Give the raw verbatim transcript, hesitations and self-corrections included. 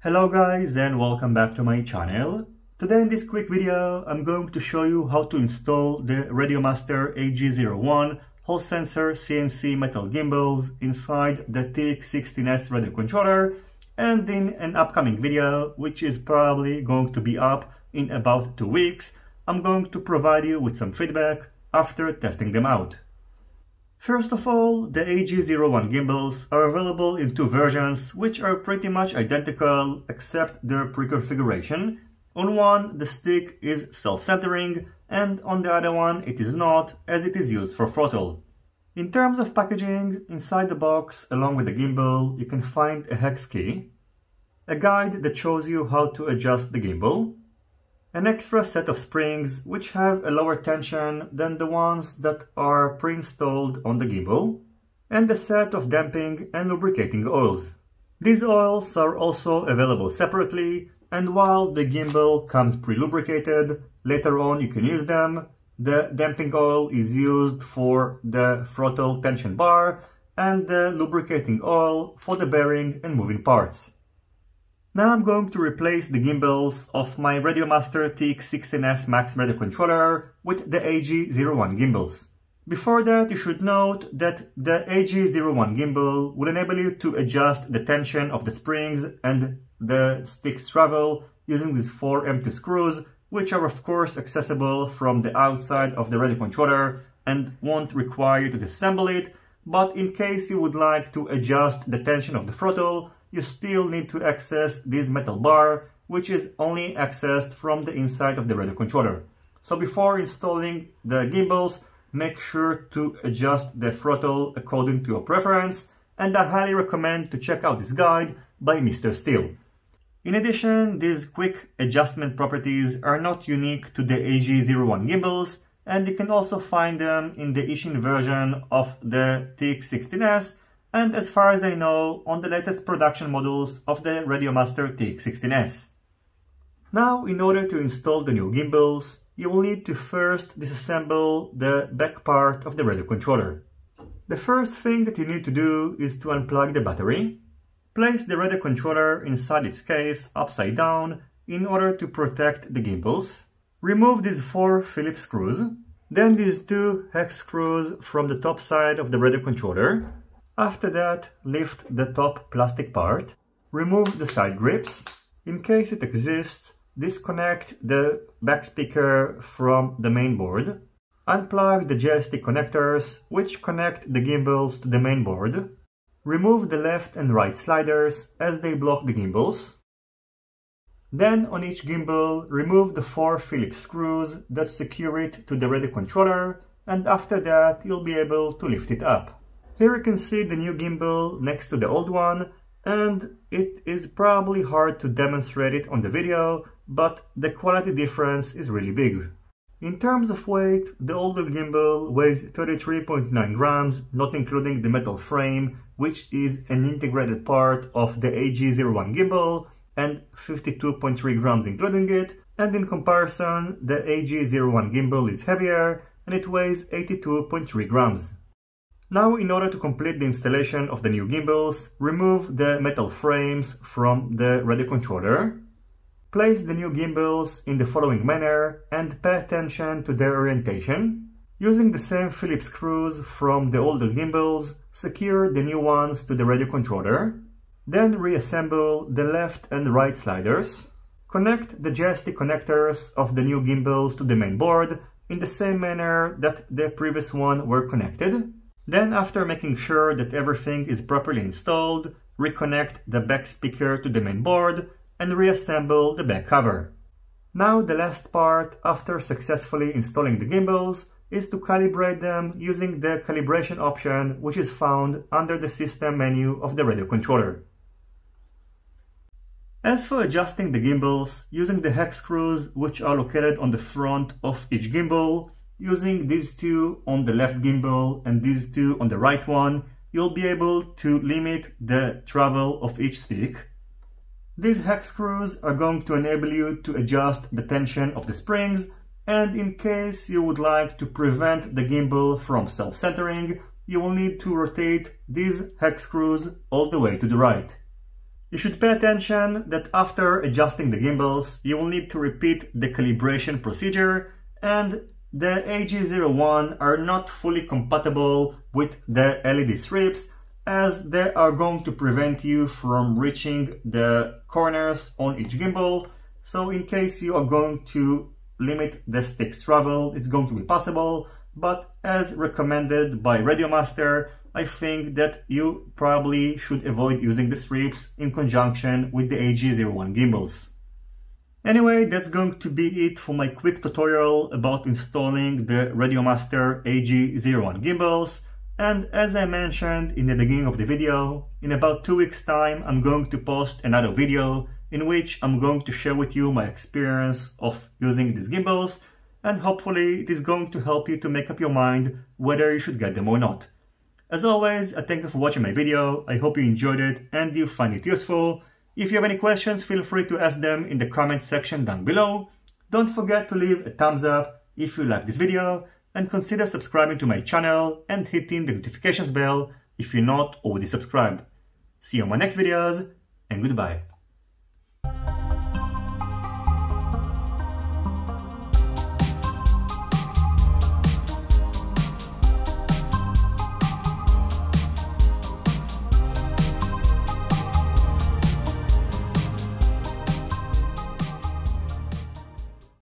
Hello guys and welcome back to my channel. Today in this quick video I'm going to show you how to install the Radiomaster A G zero one Hall sensor C N C metal gimbals inside the T X sixteen S radio controller, and in an upcoming video which is probably going to be up in about two weeks I'm going to provide you with some feedback after testing them out. First of all, the A G zero one gimbals are available in two versions which are pretty much identical except their pre-configuration. On one, the stick is self-centering and on the other one it is not, as it is used for throttle. In terms of packaging, inside the box along with the gimbal you can find a hex key, a guide that shows you how to adjust the gimbal, an extra set of springs which have a lower tension than the ones that are pre-installed on the gimbal, and a set of damping and lubricating oils. These oils are also available separately, and while the gimbal comes pre-lubricated, later on you can use them. The damping oil is used for the throttle tension bar and the lubricating oil for the bearing and moving parts. Now I'm going to replace the gimbals of my Radiomaster T X sixteen S MAX radio controller with the A G zero one gimbals. Before that, you should note that the A G zero one gimbal will enable you to adjust the tension of the springs and the stick's travel using these four empty screws, which are of course accessible from the outside of the radio controller and won't require you to disassemble it, but in case you would like to adjust the tension of the throttle, you still need to access this metal bar, which is only accessed from the inside of the radio controller. So before installing the gimbals, make sure to adjust the throttle according to your preference, and I highly recommend to check out this guide by Mister Steel. In addition, these quick adjustment properties are not unique to the A G zero one gimbals, and you can also find them in the Ishin version of the T X sixteen S, and as far as I know, on the latest production models of the Radiomaster T X sixteen S. Now, in order to install the new gimbals, you will need to first disassemble the back part of the radio controller. The first thing that you need to do is to unplug the battery. Place the radio controller inside its case upside down in order to protect the gimbals. Remove these four Phillips screws, then these two hex screws from the top side of the radio controller. After that, lift the top plastic part, remove the side grips. In case it exists, disconnect the back speaker from the main board. Unplug the J S T connectors, which connect the gimbals to the main board. Remove the left and right sliders as they block the gimbals. Then, on each gimbal, remove the four Phillips screws that secure it to the radio controller, and after that, you'll be able to lift it up. Here you can see the new gimbal next to the old one, and it is probably hard to demonstrate it on the video, but the quality difference is really big. In terms of weight, the older gimbal weighs thirty-three point nine grams, not including the metal frame, which is an integrated part of the A G zero one gimbal, and fifty-two point three grams including it, and in comparison, the A G zero one gimbal is heavier, and it weighs eighty-two point three grams. Now, in order to complete the installation of the new gimbals, remove the metal frames from the radio controller. Place the new gimbals in the following manner and pay attention to their orientation. Using the same Phillips screws from the older gimbals, secure the new ones to the radio controller. Then reassemble the left and right sliders. Connect the J S T connectors of the new gimbals to the main board in the same manner that the previous one were connected. Then, after making sure that everything is properly installed, reconnect the back speaker to the main board and reassemble the back cover. Now, the last part, after successfully installing the gimbals, is to calibrate them using the calibration option which is found under the system menu of the radio controller. As for adjusting the gimbals, using the hex screws which are located on the front of each gimbal, using these two on the left gimbal and these two on the right one, you'll be able to limit the travel of each stick. These hex screws are going to enable you to adjust the tension of the springs, and in case you would like to prevent the gimbal from self-centering, you will need to rotate these hex screws all the way to the right. You should pay attention that after adjusting the gimbals, you will need to repeat the calibration procedure, and the A G zero one are not fully compatible with the L E D strips, as they are going to prevent you from reaching the corners on each gimbal. So in case you are going to limit the stick's travel, it's going to be possible, but as recommended by Radiomaster, I think that you probably should avoid using the strips in conjunction with the A G zero one gimbals. Anyway, that's going to be it for my quick tutorial about installing the Radiomaster A G zero one gimbals. And as I mentioned in the beginning of the video, in about two weeks time I'm going to post another video in which I'm going to share with you my experience of using these gimbals, and hopefully it is going to help you to make up your mind whether you should get them or not. As always, I thank you for watching my video, I hope you enjoyed it and you find it useful. If you have any questions, feel free to ask them in the comment section down below. Don't forget to leave a thumbs up if you like this video, and consider subscribing to my channel and hitting the notifications bell if you're not already subscribed. See you on my next videos, and goodbye.